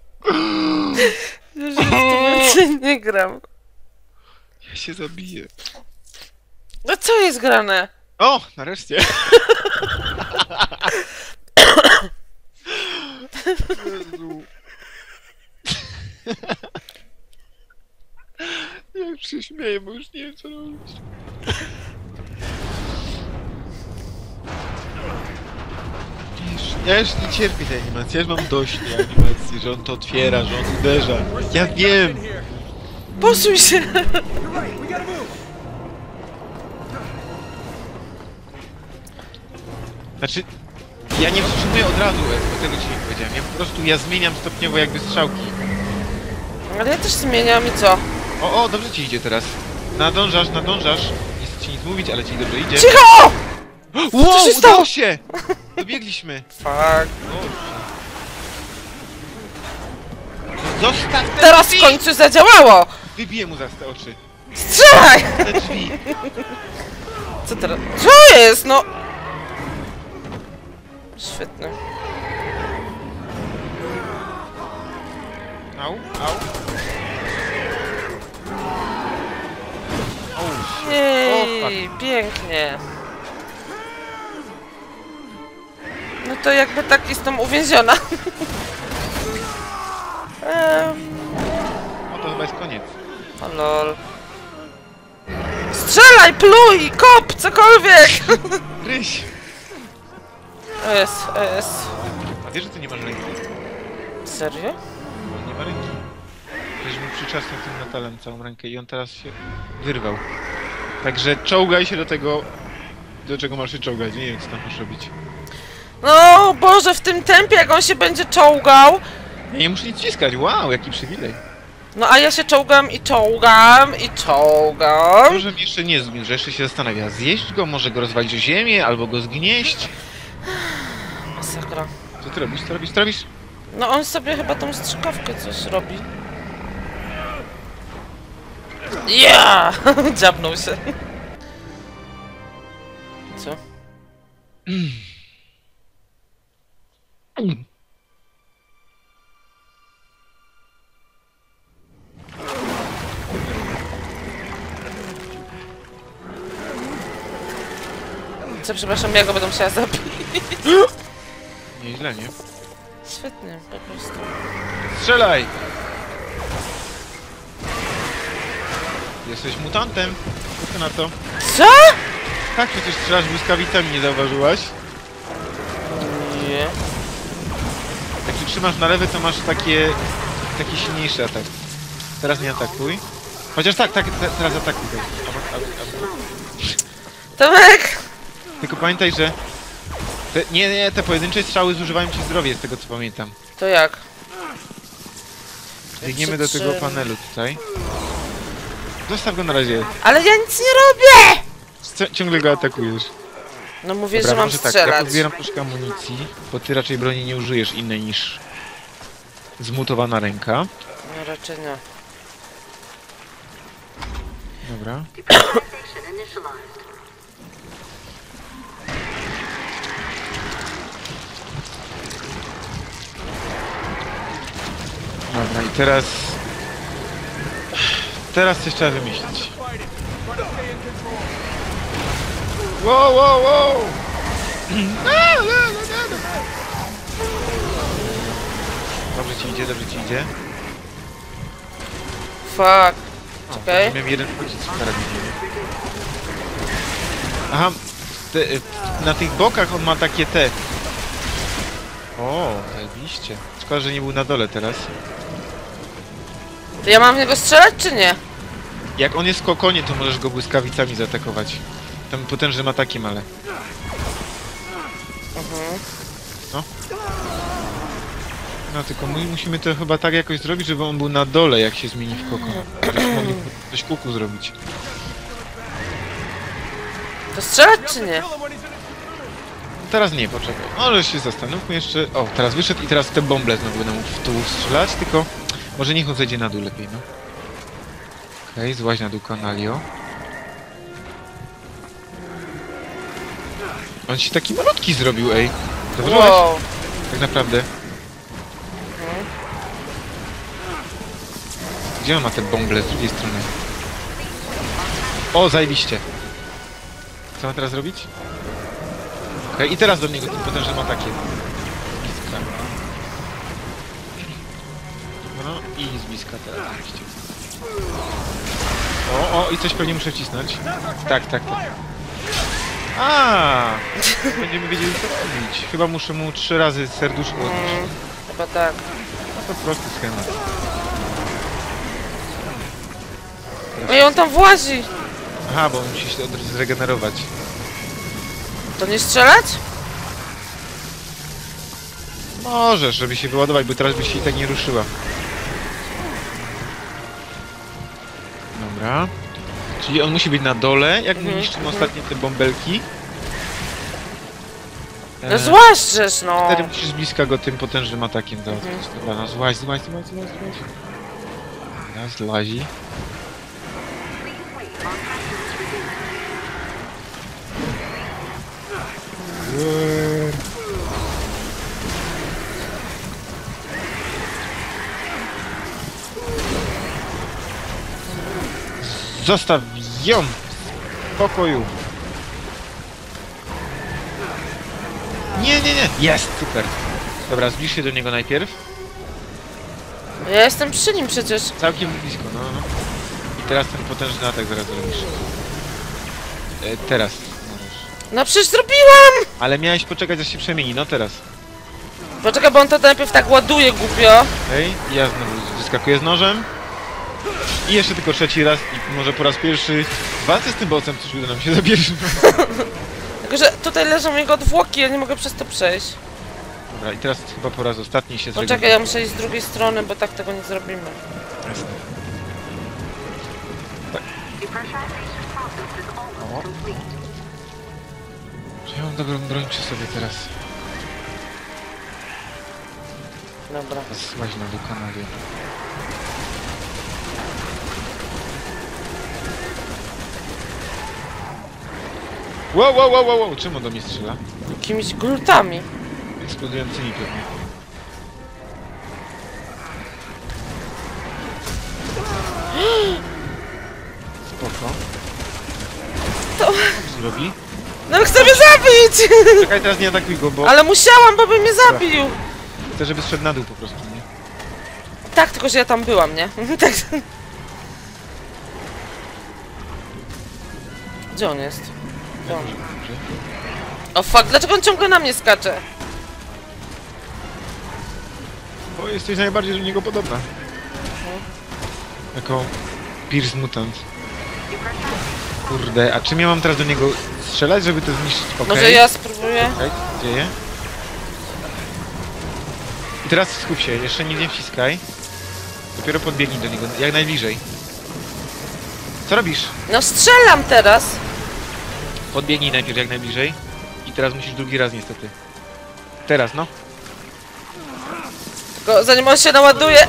Już w tym nie gram. Ja się zabiję. No co jest grane? O, nareszcie. Jezu. Jak się śmieję, bo już nie wiem co robić. Ja już nie cierpię tej animacji, ja już mam dość tej animacji, że on to otwiera, że on uderza. Ja wiem! Posuń się! Znaczy, ja nie wstrzymuję od razu, bo tego ci nie powiedziałem. Ja po prostu, zmieniam stopniowo jakby strzałki. Ale ja też zmieniam i co? O, dobrze ci idzie teraz. Nadążasz, Nie chcę ci nic mówić, ale ci dobrze idzie. Cicho! Wow, co się stało? Się! Dobiegliśmy. Fuck. Zostaw te teraz drzwi! W końcu zadziałało! Wybiję mu zaraz te oczy. Strzelaj! Te drzwi. Co teraz? Co jest? No! Świetne. Au, au. Jej, pięknie. No to jakby tak jestem uwięziona. O, to chyba jest koniec. O lol. Strzelaj, pluj, kop, cokolwiek! Ryś. O jest. A wiesz, że ty nie masz ręki? Serio? No, nie ma ręki. Przecież mu przyczasnął tym metalem całą rękę i on teraz się wyrwał. Także czołgaj się do tego, do czego masz się czołgać. Nie wiem, co tam masz robić. No Boże, w tym tempie, jak on się będzie czołgał... Ja nie muszę nic ciskać, wow, jaki przywilej. No a ja się czołgam i czołgam i czołgam. Może jeszcze nie zgnił, że jeszcze się zastanawia. Zjeść go, może go rozwalić o ziemię, albo go zgnieść. Masakra. Co ty robisz, co robisz? No on sobie chyba tą strzykawkę coś robi. Ja! Yeah! Dziabnął się. Co? Co, przepraszam, ja go będę musiała zabić. Nieźle, nie? Świetnie, po prostu. Strzelaj! Jesteś mutantem. Co na to? Co? Tak, przecież strzelasz błyskawicami, nie zauważyłaś? Nie. Jak się trzymasz na lewy, to masz taki silniejszy atak. Teraz nie atakuj. Chociaż teraz atakuj. Tomek! Tylko pamiętaj, że... Te pojedyncze strzały zużywają ci zdrowie, z tego co pamiętam. To jak? Biegniemy do tego panelu tutaj. Zostaw go na razie. Ale ja nic nie robię! Ciągle go atakujesz. No mówię, dobra, że mam strzelać. Tak, ja pozbieram troszkę amunicji, bo ty raczej broni nie użyjesz innej niż zmutowana ręka. No raczej nie. Dobra. Dobra, i teraz... coś trzeba wymyślić. Wow! Dobrze ci idzie, Fuck. Okej. Okay. Miałem jeden pocisk w karabinie. Aha. Na tych bokach on ma takie te... O, zajebiście. Szkoda, że nie był na dole teraz. To ja mam w niego strzelać, czy nie? Jak on jest w kokonie, to możesz go błyskawicami zaatakować. Tam potężnym atakiem, ale... Mhm. No. No, tylko my musimy to chyba tak jakoś zrobić, żeby on był na dole, jak się zmieni w kokon. Żebyśmy mogli coś kuku zrobić. To strzelać, czy nie? Teraz nie, poczekaj. Może się zastanówmy jeszcze... O, teraz wyszedł i teraz te bąble znowu będą w tył strzelać, tylko... Może niech on zejdzie na dół lepiej, no. Okej, złaź na dół kanalio. On się taki malutki zrobił, ej. Zauważyłeś? Wow. Tak naprawdę. Gdzie on ma te bąble? Z drugiej strony. O, zajebiście. Co ma teraz zrobić? Okej, i teraz do niego tym potężnym atakiem. No i z bliska teraz. O, i coś pewnie muszę wcisnąć. Tak. A, będziemy wiedzieli co robić. Chyba muszę mu 3 razy serduszko odbić. Chyba tak. No to prosty schemat. No i on tam włazi! Aha, bo on musi się zregenerować. To nie strzelać? Możesz, żeby się wyładować, bo teraz by się i tak nie ruszyła. Dobra. Czyli on musi być na dole, jak my niszczymy ostatnie te bąbelki. No złażesz, no! Wtedy musisz z bliska go tym potężnym atakiem załatwić. Dobra, no złaź. Dobra, złazi. Zostaw ją w pokoju. Nie. Jest, super. Dobra, zbliż się do niego najpierw. Ja jestem przy nim przecież. Całkiem blisko, no. I teraz ten potężny atak zaraz zrobisz. Teraz możesz. No przecież zrobiłam! Ale miałeś poczekać, aż się przemieni, no teraz. Poczekaj, bo on to najpierw tak ładuje głupio. Okej, ja znowu wyskakuję z nożem. I jeszcze tylko 3. raz i może po raz pierwszy w walce z tym bossem coś uda nam się za pierwszym. Tylko, że tutaj leżą jego odwłoki, ja nie mogę przez to przejść. Dobra, i teraz chyba po raz ostatni się zrobi. Poczekaj, ja muszę iść z drugiej strony, bo tak tego nie zrobimy. Jasne. Tak. O. Ja mam dobrą broń przy sobie teraz. Dobra. Złaź na dół kanału. Wow, czym on do mnie strzela? Jakimiś glutami. Eksplodującymi pewnie. Spoko. To... Co robi? No chce mnie zabić! Czekaj, teraz nie atakuj go, bo... Ale musiałam, bo by mnie zabił! Chcę, żeby zszedł na dół po prostu, nie? Tak, tylko że ja tam byłam, nie? Tak. Gdzie on jest? O fuck, dlaczego on ciągle na mnie skacze? Bo jesteś najbardziej do niego podobna. Jako Pierce mutant. Kurde, a czym ja mam teraz do niego strzelać, żeby to zniszczyć? Okay. Może ja spróbuję? Okay, dzieje. I teraz skup się, jeszcze nie wciskaj. Dopiero podbiegnij do niego, jak najbliżej. Co robisz? No strzelam teraz! Podbiegnij najpierw jak najbliżej. I teraz musisz 2. raz niestety. Teraz, no. Tylko zanim on się naładuje.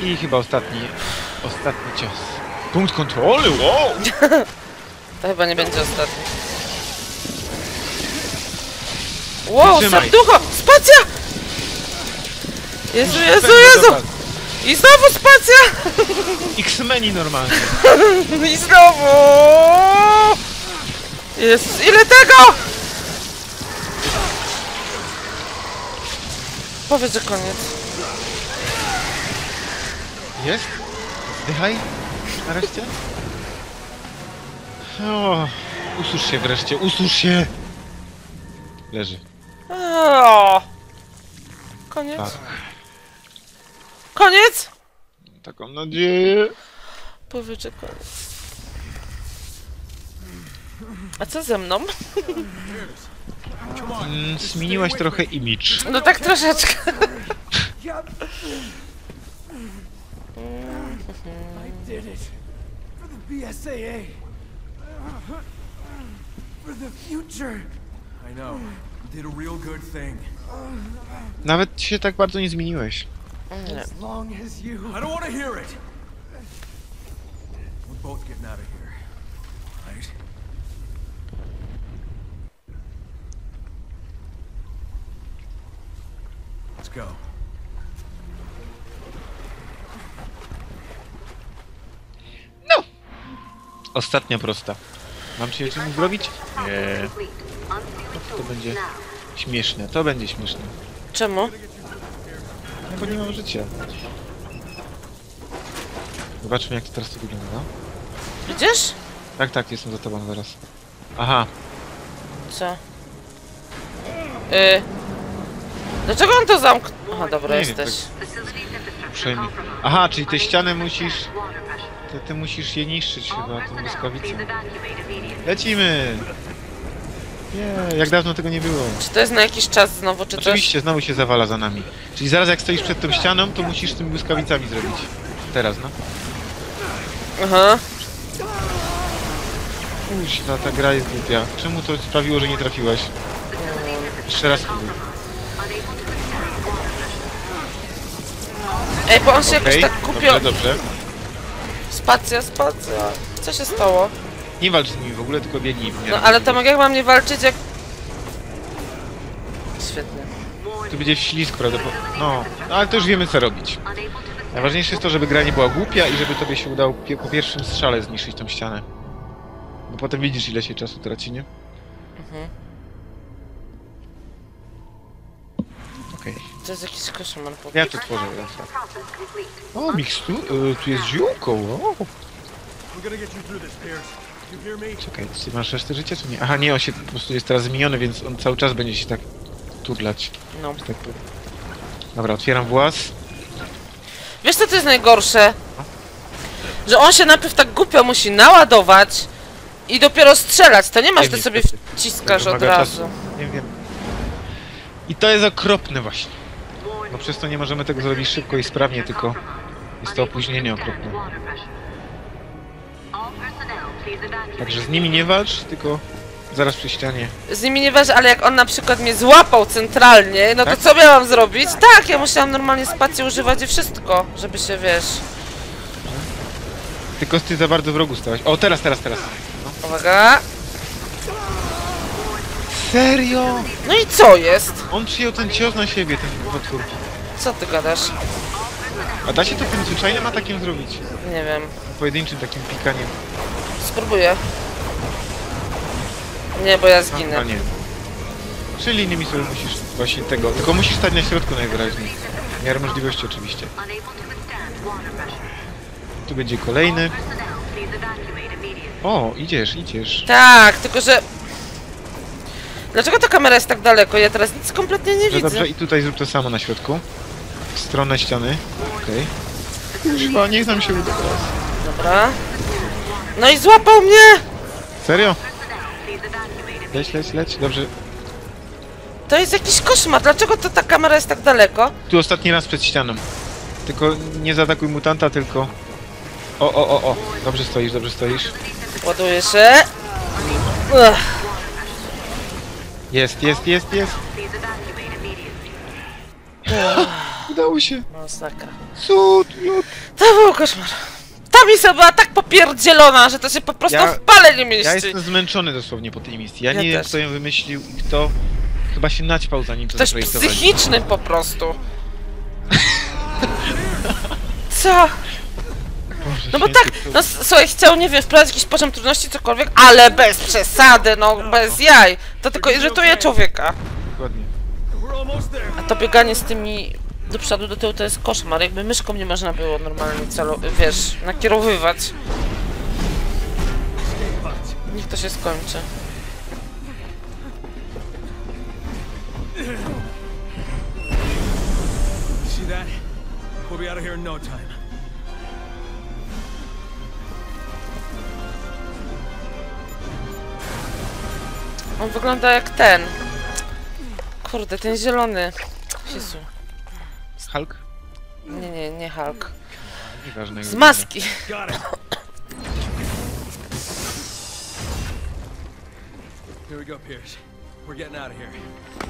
I chyba ostatni cios. Punkt kontroli, wow! To chyba nie będzie ostatni. Wow, serducho! Spacja! Jezu! I znowu spacja! X-meni normalnie. I znowu! Jezus, ile tego! Powiedz, że koniec. Jest? Zdychaj. Nareszcie. O, usłuż się wreszcie, usłuż się! Leży. O, koniec. Tak. Koniec? Taką nadzieję. Powiedzę koniec. A co ze mną? Zmieniłaś trochę image. No tak troszeczkę. Nawet się tak bardzo nie zmieniłeś. As long as you... I don't want to hear it! We're both getting out of here. Right? Let's go. No! Ostatnia prosta. Mam się czym zrobić? Nie. To będzie śmieszne. To będzie śmieszne. Czemu? Bo nie mam życia. Zobaczmy, jak to teraz wygląda. Widzisz? Tak, tak, jestem za tobą teraz. Aha. Co? Dlaczego on to zamknął? Aha, dobra, jesteś. Przejmij. Aha, czyli te ściany musisz... Ty musisz je niszczyć chyba, tą błyskawicę. Lecimy! Nie, jak dawno tego nie było. Czy to jest na jakiś czas znowu, czy to... Oczywiście, znowu się zawala za nami. Czyli zaraz jak stoisz przed tą ścianą, to musisz z tymi błyskawicami zrobić. Teraz, no. Aha. Uśla, ta gra jest głupia. Czemu to sprawiło, że nie trafiłaś? Jeszcze raz próbuj. Ej, bo on się jakoś tak kupił. Dobrze, dobrze. Spacja, spacja. Co się stało? Nie walcz z nimi w ogóle, tylko biegnij. No ale Tomek, jak mam nie walczyć, jak... Świetnie. Tu będzie ślisko, prawdopodobnie. No, no, ale to już wiemy co robić. Najważniejsze jest to, żeby gra nie była głupia i żeby tobie się udało po pierwszym strzale zniszczyć tą ścianę. Bo potem widzisz ile się czasu traci, nie? Mhm. Okej. Okay. To jest jakiś koszmar. Ja to tworzę teraz. O, mikstur? Tu jest ziółko, wow. Czekaj, ty masz resztę życia czy nie? Aha, nie, on się po prostu jest teraz zmieniony, więc on cały czas będzie się tak turlać. No. Tak... Dobra, otwieram włas. Wiesz co to jest najgorsze? Że on się najpierw tak głupio musi naładować i dopiero strzelać. To nie masz, ty sobie wciskasz od razu. Czasu. Nie wiem. I to jest okropne właśnie. Bo przez to nie możemy tego zrobić szybko i sprawnie, tylko jest to opóźnienie okropne. Także z nimi nie walcz, tylko zaraz przy ścianie. Z nimi nie walcz, ale jak on na przykład mnie złapał centralnie, no tak? To co miałam zrobić? Tak, ja musiałam normalnie spacji używać i wszystko, żeby się, wiesz... Tylko ty za bardzo w rogu stałaś. O, teraz, teraz, teraz. No. Uwaga. Serio? No i co jest? On przyjął ten cios na siebie, ten potwór. Co ty gadasz? A da się to tym zwyczajnym atakiem zrobić? Nie wiem. Pojedynczym takim pikaniem. Spróbuję. Nie, bo ja zginę. A nie. Czyli innymi słowy musisz właśnie tego. Tylko musisz stać na środku najwyraźniej. W miarę możliwości oczywiście. Tu będzie kolejny. O, idziesz, idziesz. Tak, tylko że... Dlaczego ta kamera jest tak daleko? Ja teraz nic kompletnie nie widzę. Dobrze, i tutaj zrób to samo na środku. W stronę ściany. Okej. Okay. Chyba niech nam się uda teraz. Dobra. No i złapał mnie! Serio? Leć, leć, leć. Dobrze. To jest jakiś koszmar. Dlaczego to ta kamera jest tak daleko? Tu ostatni raz przed ścianą. Tylko nie zaatakuj mutanta, tylko... O, o, o, o. Dobrze stoisz, dobrze stoisz. Ładuję się. Uch. Jest, jest, jest, jest. Udało się. Masakra. Cud, miód. To był koszmar. Ta misja była tak popierdzielona, że to się po prostu w pale nie mieści. Ja jestem zmęczony dosłownie po tej misji. Ja nie wiem, kto ją wymyślił i kto... Chyba się naćpał zanim to zaprojektowali. Ktoś psychiczny po prostu. Co? Boże, no bo tak, no słuchaj, chciał, nie wiem, wprowadzić jakiś poziom trudności, cokolwiek, ale bez przesady, no, bez jaj. To tylko irytuje człowieka. Dokładnie. A to bieganie z tymi do przodu, do tyłu to jest koszmar, jakby myszką nie można było normalnie celu, wiesz, nakierowywać. Niech to się skończy. On wygląda jak ten. Kurde, ten zielony. Jezu. Hulk? Nie, nie, nie Hulk. Z Maski. Here we go, Pierce. We're getting out of here.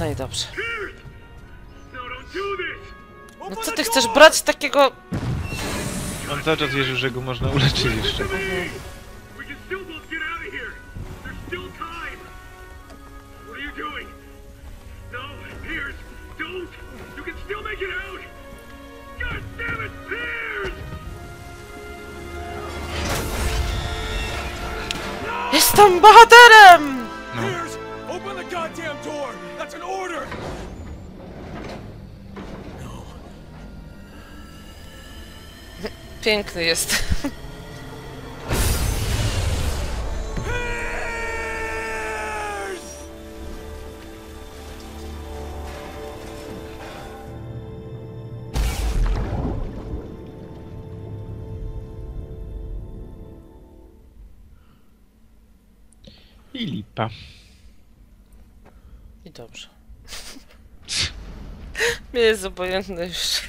No i dobrze. No co ty chcesz brać takiego... On cały czas wierzył, że go można uleczyć jeszcze. Jestem bohaterem! No. Piękny jest. I lipa. I dobrze. Mnie jest obojętne już.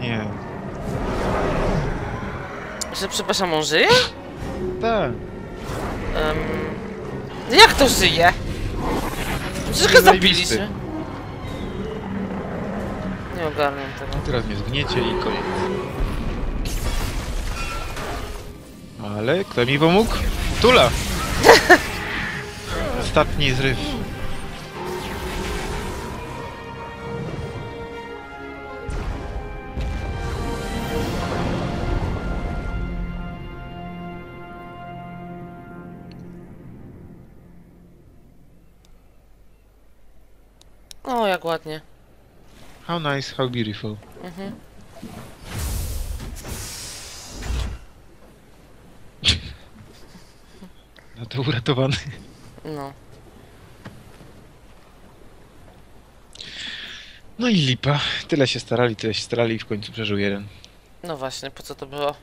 Nie. Że przepraszam, on żyje? Tak. Jak to żyje? Przecież go zabiliśmy. Nie ogarniam tego. A teraz mnie zgniecie i koniec. Ale kto mi pomógł? Tula! Ostatni zryw. O, jak ładnie. How nice, how beautiful. Mhm. No to uratowany. No. No i lipa. Tyle się starali i w końcu przeżył jeden. No właśnie, po co to było?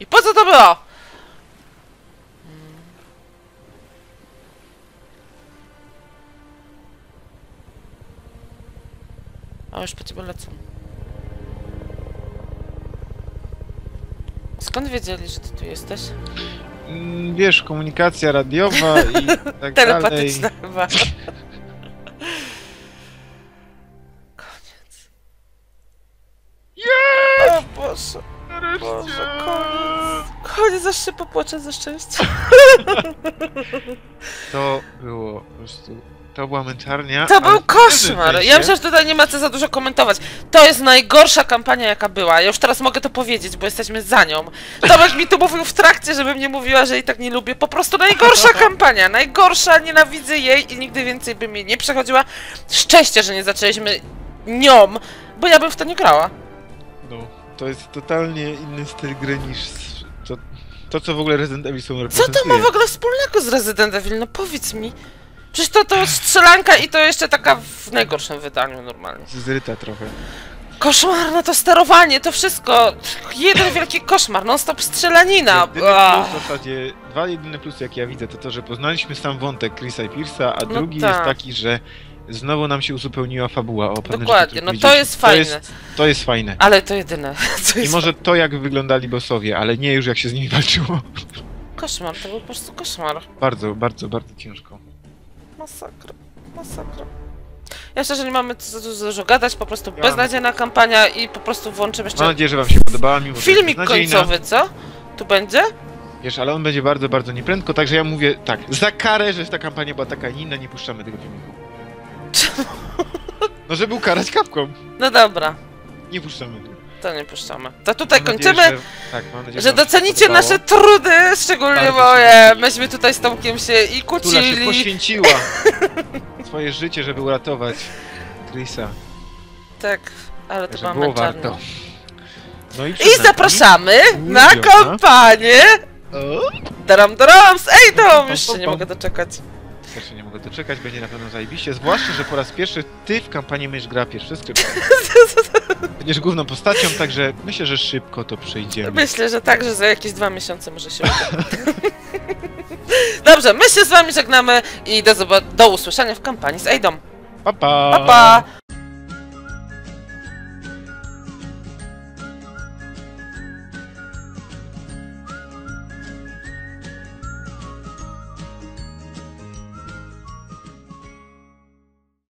I po co to było? A już po ciebie lecą. Skąd wiedzieli, że ty tu jesteś? Wiesz, komunikacja radiowa i tak telepatyczna dalej. Chyba. Koniec. Jej! O Boże. Boże, koniec. Koniec, aż się popłaczę ze szczęścia. To było po prostu... To była męczarnia. To był koszmar! Ja myślę, że tutaj nie ma co za dużo komentować. To jest najgorsza kampania, jaka była. Ja już teraz mogę to powiedzieć, bo jesteśmy za nią. Tomek mi tu mówił w trakcie, żebym nie mówiła, że jej tak nie lubię. Po prostu najgorsza kampania. Najgorsza, nienawidzę jej i nigdy więcej bym jej nie przechodziła. Szczęście, że nie zaczęliśmy nią, bo ja bym w to nie grała. No, to jest totalnie inny styl gry niż... To co w ogóle Resident Evil są reprezentuje. Co to ma w ogóle wspólnego z Resident Evil? No powiedz mi. Przecież to strzelanka i to jeszcze taka w najgorszym wydaniu normalnie. Zryta trochę. Koszmarne to sterowanie, to wszystko. Jeden wielki koszmar, non stop strzelanina. Plus, w zasadzie dwa jedyne plusy, jakie ja widzę, to to, że poznaliśmy sam wątek Chrisa i Pierce'a, a drugi jest taki, że znowu nam się uzupełniła fabuła. O pewne dokładnie, no to jest fajne. To jest fajne. Ale to jedyne. I może to, jak wyglądali bossowie, ale nie już jak się z nimi walczyło. Koszmar, to był po prostu koszmar. Bardzo, bardzo, bardzo ciężko. Masakra, masakra. Ja szczerze nie mamy co dużo gadać, po prostu beznadziejna kampania i po prostu włączymy jeszcze... Mam nadzieję, że wam się podobała, mimo filmik końcowy, co? Tu będzie? Wiesz, ale on będzie bardzo, bardzo nieprędko, także ja mówię tak, za karę, że ta kampania była taka inna, nie puszczamy tego filmiku. Czemu? No, żeby ukarać kapką. No dobra. Nie puszczamy tego. To nie puszczamy. To tutaj kończymy, że docenicie nasze trudy, szczególnie moje. Myśmy tutaj z Tomkiem się i kłócili. Tula się poświęciła swoje życie, żeby uratować Chrisa. Tak, ale to było warto. No i zapraszamy na kampanię. Daram z Adą! Jeszcze nie mogę doczekać. Też nie mogę doczekać, będzie na pewno zajebiście, zwłaszcza, że po raz pierwszy ty w kampanii będziesz grała pierwszy skrypt. Będziesz główną postacią, także myślę, że szybko to przejdziemy. Myślę, że tak, że za jakieś 2 miesiące może się uda. Dobrze, my się z wami żegnamy i do usłyszenia w kampanii z Adą. Pa, pa! Pa, pa.